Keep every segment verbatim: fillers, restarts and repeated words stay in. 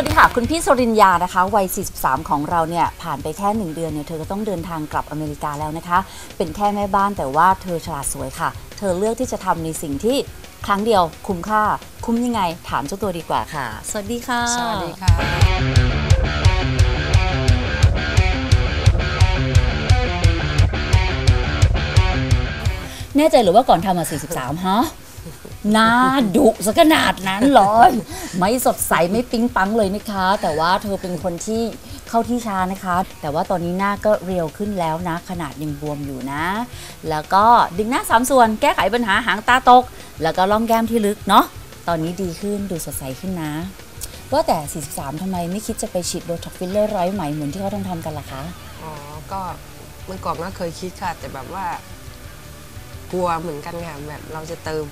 วัสดีค่ะคุณพี่สริญญานะคะวัยสี่สิบสามของเราเนี่ยผ่านไปแค่หนึ่งเดือนเนี่ยเธอก็ต้องเดินทางกลับอเมริกาแล้วนะคะเป็นแค่แม่บ้านแต่ว่าเธอฉลาดสวยค่ะเธอเลือกที่จะทำในสิ่งที่ครั้งเดียวคุ้มค่าคุ้มยังไงถามเจ้าตัวดีกว่าค่ะสวัสดีค่ะสวัสดีค่ะแน่ใจหรือว่าก่อนทำมาสี่สิบสามฮะหน้าดุซะขนาดนั้นเลยไม่สดใสไม่ปิ๊งปังเลยนะคะแต่ว่าเธอเป็นคนที่เข้าที่ช้านะคะแต่ว่าตอนนี้หน้าก็เรียวขึ้นแล้วนะขนาดยังบวมอยู่นะแล้วก็ดึงหน้าสามส่วนแก้ไขปัญหาหางตาตกแล้วก็ร่องแก้มที่ลึกเนาะตอนนี้ดีขึ้นดูสดใสขึ้นนะว่าแต่สี่สิบสามทำไมไม่คิดจะไปฉีดโบท็อกซ์ฟิลเลอร์ร้อยไหมเหมือนที่เขาต้องทำกันล่ะคะอ๋อก็เมื่อก่อนก็เคยคิดค่ะแต่แบบว่ากลัวเหมือนกันค่ะแบบเราจะเติม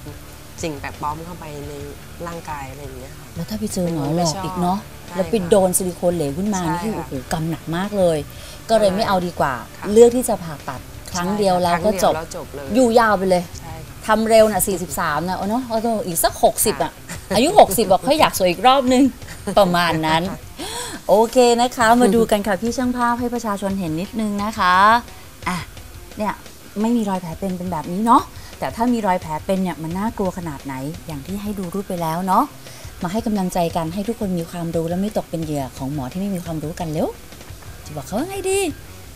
สิ่งแปลกปลอมเข้าไปในร่างกายอะไรอย่างเงี้ยค่ะแล้วถ้าไปเจอหมอหลอกอีกเนาะแล้วไปโดนซิลิโคนเหลวขึ้นมานี่คือโอ้โหกำหนักมากเลยก็เลยไม่เอาดีกว่าเลือกที่จะผ่าตัดครั้งเดียวแล้วก็จบอยู่ยาวไปเลยทำเร็วน่ะสี่สิบสามนะเนาะอีกสักหกสิบอ่ะอายุหกสิบบอกเขาอยากสวยอีกรอบนึงประมาณนั้นโอเคนะคะมาดูกันค่ะพี่ช่างภาพให้ประชาชนเห็นนิดนึงนะคะอ่ะเนี่ยไม่มีรอยแผลเป็นเป็นแบบนี้เนาะแต่ถ้ามีรอยแผลเป็นเนี่ยมันน่ากลัวขนาดไหนอย่างที่ให้ดูรูปไปแล้วเนาะมาให้กำลังใจกันให้ทุกคนมีความรู้และไม่ตกเป็นเหยื่อของหมอที่ไม่มีความรู้กันเร็วจะบอกเขาว่าไงดี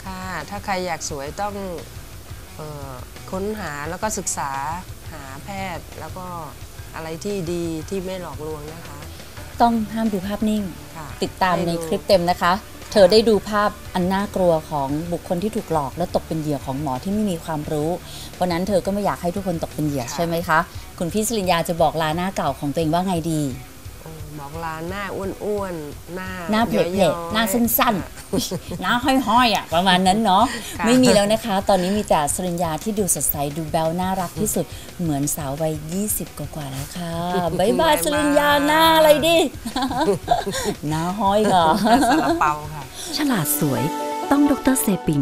ค่ะถ้าใครอยากสวยต้องเอ่อค้นหาแล้วก็ศึกษาหาแพทย์แล้วก็อะไรที่ดีที่ไม่หลอกลวงนะคะต้องห้ามดูภาพนิ่งติดตามในคลิปเต็มนะคะเธอได้ดูภาพอันน่ากลัวของบุคคลที่ถูกหลอกและตกเป็นเหยื่อของหมอที่ไม่มีความรู้วันนั้นเธอก็ไม่อยากให้ทุกคนตกเป็นเหยื่อใช่ไหมคะคุณพี่สริญญาจะบอกลาหน้าเก่าของตัวเองว่าไงดีบอกลาหน้าอ้วนๆหน้าหน้าเผ็ดๆหน้าสั้นๆหน้าห้อยๆอ่ะประมาณนั้นเนาะไม่มีแล้วนะคะตอนนี้มีแต่สริญญาที่ดูสดใสดูแบลน่ารักที่สุดเหมือนสาววัยยี่สิบกว่าแล้วค่ะบ๊ายบายสริญญาหน้าอะไรดิหน้าห้อยค่ะสารเปาค่ะฉลาดสวยต้องดร.เซปิง